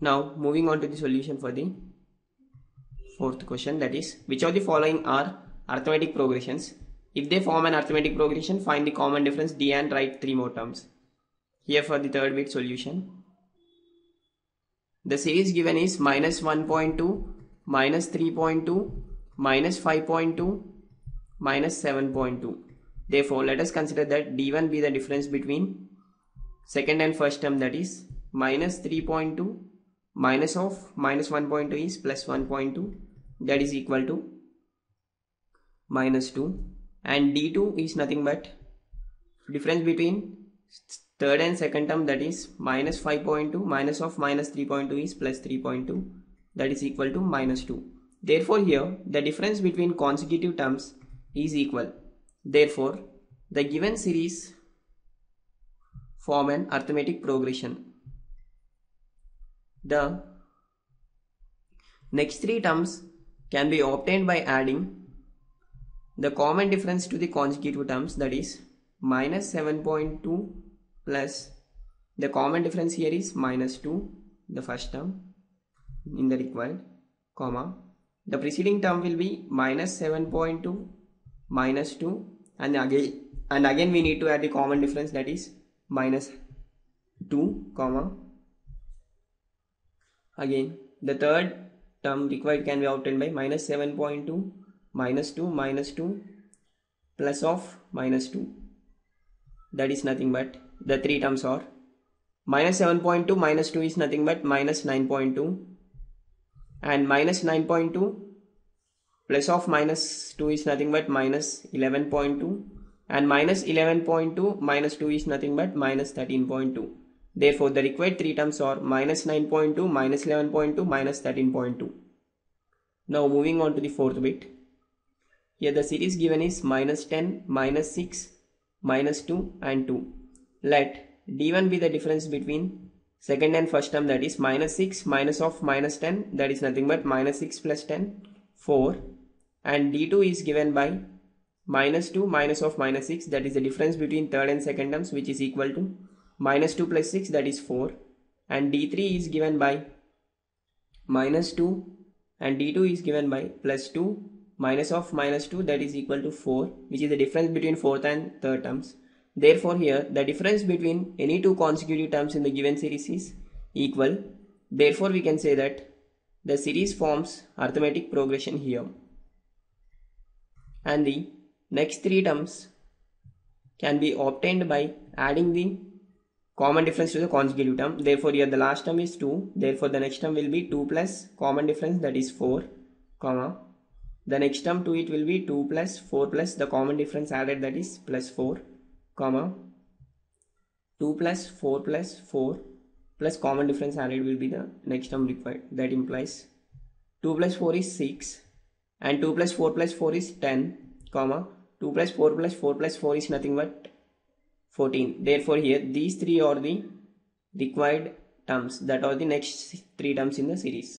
Now moving on to the solution for the fourth question, that is, which of the following are arithmetic progressions? If they form an arithmetic progression, find the common difference d and write 3 more terms. Here for the third bit solution, the series given is minus 1.2, minus 3.2, minus 5.2, minus 7.2. Therefore, let us consider that d1 be the difference between second and first term, that is minus 3.2 minus of minus 1.2 is plus 1.2, that is equal to minus 2, and d2 is nothing but difference between third and second term, that is minus 5.2 minus of minus 3.2 is plus 3.2, that is equal to minus 2. Therefore, here the difference between consecutive terms is equal. Therefore, the given series form an arithmetic progression. The next three terms can be obtained by adding the common difference to the consecutive terms, that is minus 7.2 plus, the common difference here is minus 2, the first term in the required, comma, the preceding term will be minus 7.2 minus 2, and again we need to add the common difference, that is minus 2, comma, again the third term required can be obtained by minus 7.2 minus 2 minus 2 plus of minus 2, that is nothing but, the three terms are minus 7.2 minus 2 is nothing but minus 9.2, and minus 9.2 plus of minus 2 is nothing but minus 11.2, and minus 11.2 minus 2 is nothing but minus 13.2. Therefore, the required three terms are minus 9.2, minus 11.2, minus 13.2. Now moving on to the fourth bit. Here the series given is minus 10, minus 6, minus 2 and 2. Let d1 be the difference between second and first term, that is minus 6, minus of minus 10, that is nothing but minus 6 plus 10, 4. And d2 is given by minus 2 minus of minus 6, that is the difference between third and second terms, which is equal to minus 2 plus 6, that is 4, and d3 is given by minus 2, and d2 is given by plus 2 minus of minus 2, that is equal to 4, which is the difference between fourth and third terms. Therefore, here the difference between any two consecutive terms in the given series is equal. Therefore, we can say that the series forms arithmetic progression here, and the next three terms can be obtained by adding the common difference to the consecutive term. Therefore, here the last term is 2, therefore the next term will be 2 plus common difference, that is 4, comma, the next term to it will be 2 plus 4 plus the common difference added, that is plus 4, comma, 2 plus 4 plus 4 plus common difference added will be the next term required, that implies 2 plus 4 is 6, and 2 plus 4 is 10, comma, 2 plus 4 plus 4 plus 4 is nothing but 14. Therefore, here these three are the required terms, that are the next three terms in the series.